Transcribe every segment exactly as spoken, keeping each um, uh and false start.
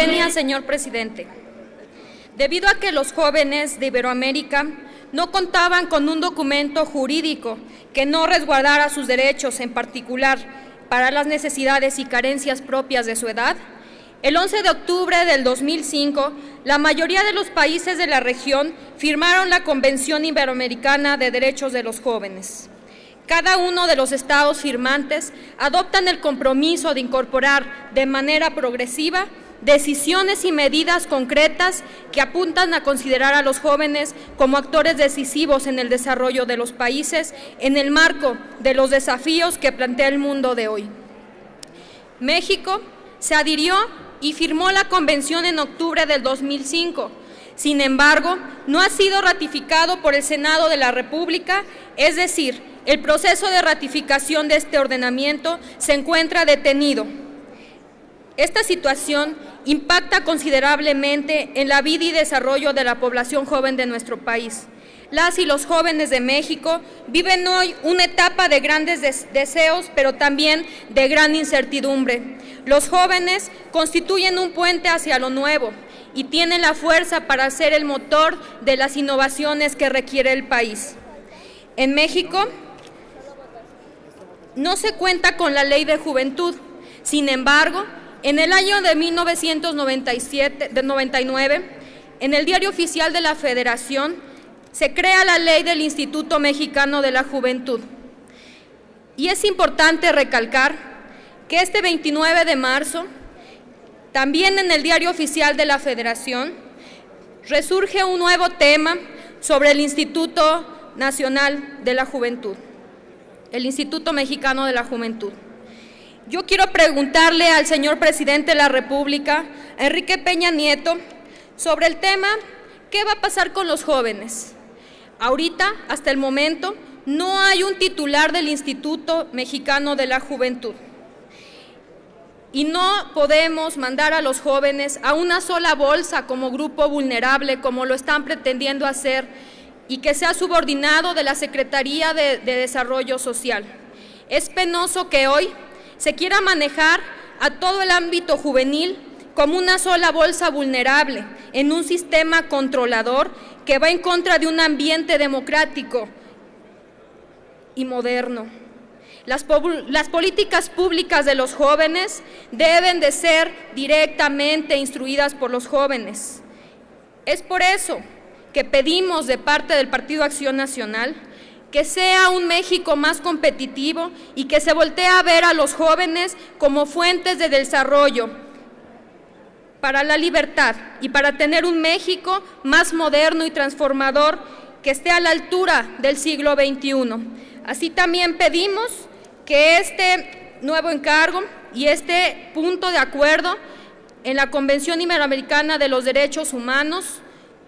Convenia, señor presidente. Debido a que los jóvenes de Iberoamérica no contaban con un documento jurídico que no resguardara sus derechos, en particular para las necesidades y carencias propias de su edad, el once de octubre del dos mil cinco, la mayoría de los países de la región firmaron la Convención Iberoamericana de Derechos de los Jóvenes. Cada uno de los estados firmantes adoptan el compromiso de incorporar de manera progresiva decisiones y medidas concretas que apuntan a considerar a los jóvenes como actores decisivos en el desarrollo de los países en el marco de los desafíos que plantea el mundo de hoy. México se adhirió y firmó la Convención en octubre del dos mil cinco. Sin embargo, no ha sido ratificado por el Senado de la República, es decir, el proceso de ratificación de este ordenamiento se encuentra detenido. Esta situación impacta considerablemente en la vida y desarrollo de la población joven de nuestro país. Las y los jóvenes de México viven hoy una etapa de grandes des- deseos, pero también de gran incertidumbre. Los jóvenes constituyen un puente hacia lo nuevo y tienen la fuerza para ser el motor de las innovaciones que requiere el país. En México no se cuenta con la Ley de Juventud. Sin embargo, en el año de mil novecientos noventa y nueve, en el Diario Oficial de la Federación, se crea la Ley del Instituto Mexicano de la Juventud. Y es importante recalcar que este veintinueve de marzo, también en el Diario Oficial de la Federación, resurge un nuevo tema sobre el Instituto Nacional de la Juventud, el Instituto Mexicano de la Juventud. Yo quiero preguntarle al señor presidente de la República, Enrique Peña Nieto, sobre el tema, ¿qué va a pasar con los jóvenes? Ahorita, hasta el momento, no hay un titular del Instituto Mexicano de la Juventud. Y no podemos mandar a los jóvenes a una sola bolsa como grupo vulnerable, como lo están pretendiendo hacer, y que sea subordinado de la Secretaría de, de Desarrollo Social. Es penoso que hoy se quiera manejar a todo el ámbito juvenil como una sola bolsa vulnerable, en un sistema controlador que va en contra de un ambiente democrático y moderno. Las, las políticas públicas de los jóvenes deben de ser directamente instruidas por los jóvenes. Es por eso que pedimos de parte del Partido Acción Nacional que sea un México más competitivo y que se voltee a ver a los jóvenes como fuentes de desarrollo para la libertad y para tener un México más moderno y transformador que esté a la altura del siglo veintiuno. Así también pedimos que este nuevo encargo y este punto de acuerdo en la Convención Iberoamericana de los Derechos Humanos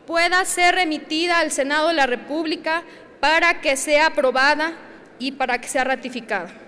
pueda ser remitida al Senado de la República para que sea aprobada y para que sea ratificada.